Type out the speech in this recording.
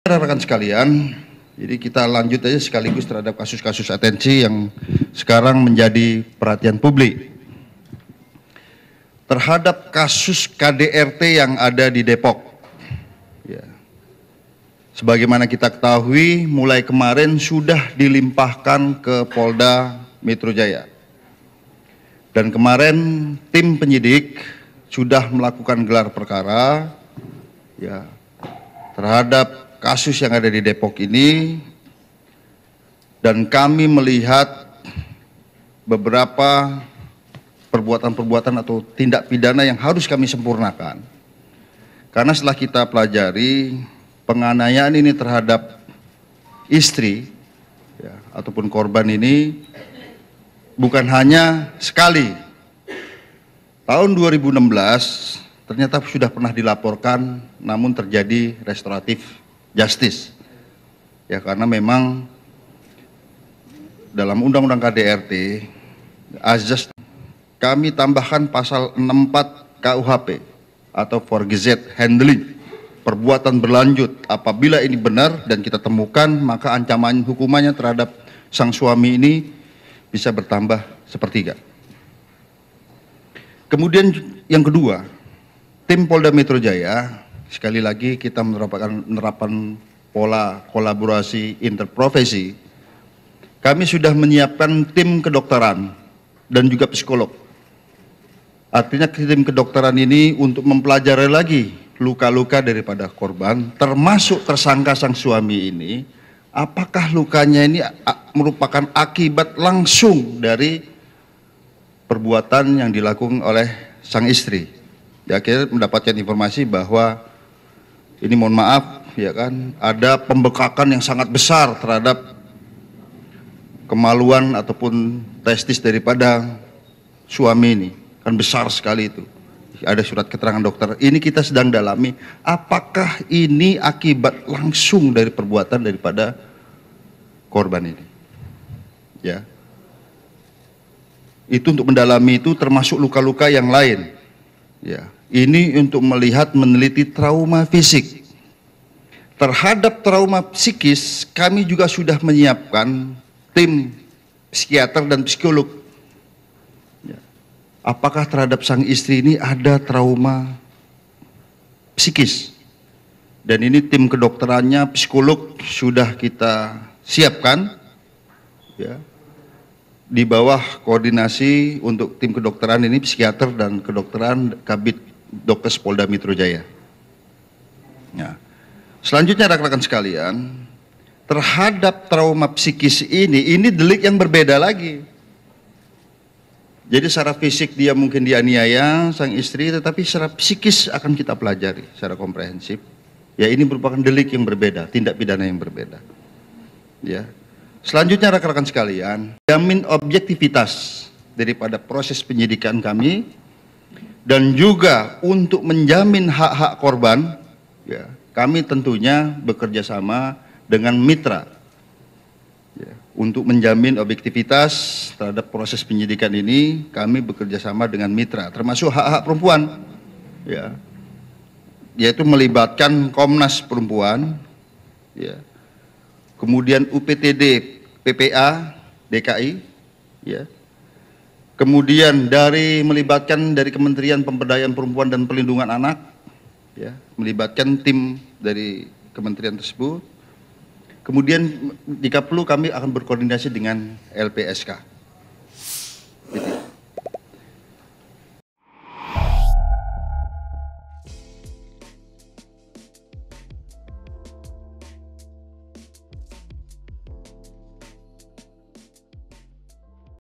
Rekan-rekan sekalian, jadi kita lanjut aja sekaligus terhadap kasus-kasus atensi yang sekarang menjadi perhatian publik. Terhadap kasus KDRT yang ada di Depok. Ya. Sebagaimana kita ketahui, mulai kemarin sudah dilimpahkan ke Polda Metro Jaya. Dan kemarin tim penyidik sudah melakukan gelar perkara ya, terhadap kasus yang ada di Depok ini, dan kami melihat beberapa perbuatan-perbuatan atau tindak pidana yang harus kami sempurnakan. Karena setelah kita pelajari penganiayaan ini terhadap istri ya, ataupun korban ini bukan hanya sekali. Tahun 2016 ternyata sudah pernah dilaporkan, namun terjadi restoratif justice, ya, karena memang dalam undang-undang KDRT azas kami tambahkan pasal 64 KUHP atau forgazette handling, perbuatan berlanjut. Apabila ini benar dan kita temukan, maka ancaman hukumannya terhadap sang suami ini bisa bertambah 1/3. Kemudian yang kedua, tim Polda Metro Jaya sekali lagi kita menerapkan pola kolaborasi interprofesi. Kami sudah menyiapkan tim kedokteran dan juga psikolog. Artinya tim kedokteran ini untuk mempelajari lagi luka-luka daripada korban, termasuk tersangka sang suami ini. Apakah lukanya ini merupakan akibat langsung dari perbuatan yang dilakukan oleh sang istri? Ya, akhirnya mendapatkan informasi bahwa ini mohon maaf, ya kan, ada pembekakan yang sangat besar terhadap kemaluan ataupun testis daripada suami ini. Kan besar sekali itu. Ada surat keterangan dokter. Ini kita sedang dalami, apakah ini akibat langsung dari perbuatan daripada korban ini. Ya. Itu untuk mendalami itu, termasuk luka-luka yang lain. Ya. Ini untuk melihat, meneliti trauma fisik. Terhadap trauma psikis, kami juga sudah menyiapkan tim psikiater dan psikolog. Apakah terhadap sang istri ini ada trauma psikis? Dan ini tim kedokterannya, psikolog sudah kita siapkan. Ya. Di bawah koordinasi untuk tim kedokteran ini, psikiater dan kedokteran Kabid Dokes Polda Metro Jaya. Nah, selanjutnya rekan-rekan sekalian, terhadap trauma psikis ini delik yang berbeda lagi. Jadi secara fisik dia mungkin dianiaya sang istri, tetapi secara psikis akan kita pelajari secara komprehensif. Ya, ini merupakan delik yang berbeda, tindak pidana yang berbeda. Ya. Selanjutnya rekan-rekan sekalian, jamin objektivitas daripada proses penyidikan kami. Dan juga untuk menjamin hak-hak korban, ya, kami tentunya bekerja sama dengan mitra ya, untuk menjamin objektivitas terhadap proses penyidikan ini. Kami bekerja sama dengan mitra, termasuk hak-hak perempuan, ya, yaitu melibatkan Komnas Perempuan, ya, kemudian UPTD, PPA, DKI, ya. Kemudian melibatkan dari Kementerian Pemberdayaan Perempuan dan Perlindungan Anak, ya, melibatkan tim dari kementerian tersebut. Kemudian jika perlu kami akan berkoordinasi dengan LPSK.